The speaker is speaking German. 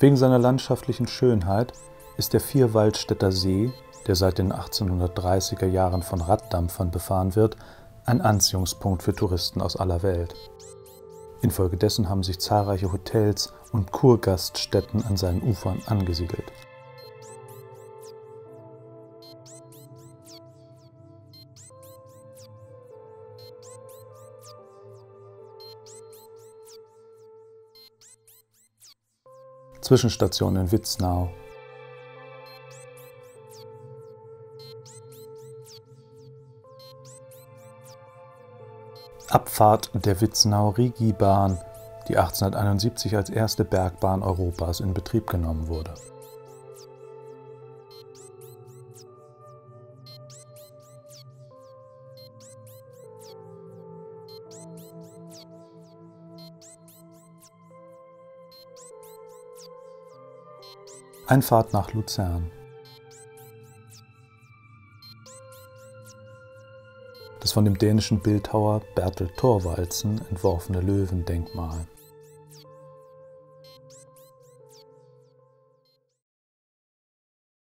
Wegen seiner landschaftlichen Schönheit ist der Vierwaldstättersee, der seit den 1830er Jahren von Raddampfern befahren wird, ein Anziehungspunkt für Touristen aus aller Welt. Infolgedessen haben sich zahlreiche Hotels und Kurgaststätten an seinen Ufern angesiedelt. Zwischenstation in Vitznau. Abfahrt der Vitznau-Rigi-Bahn, die 1871 als erste Bergbahn Europas in Betrieb genommen wurde. Einfahrt nach Luzern. Das von dem dänischen Bildhauer Bertel Thorvaldsen entworfene Löwendenkmal.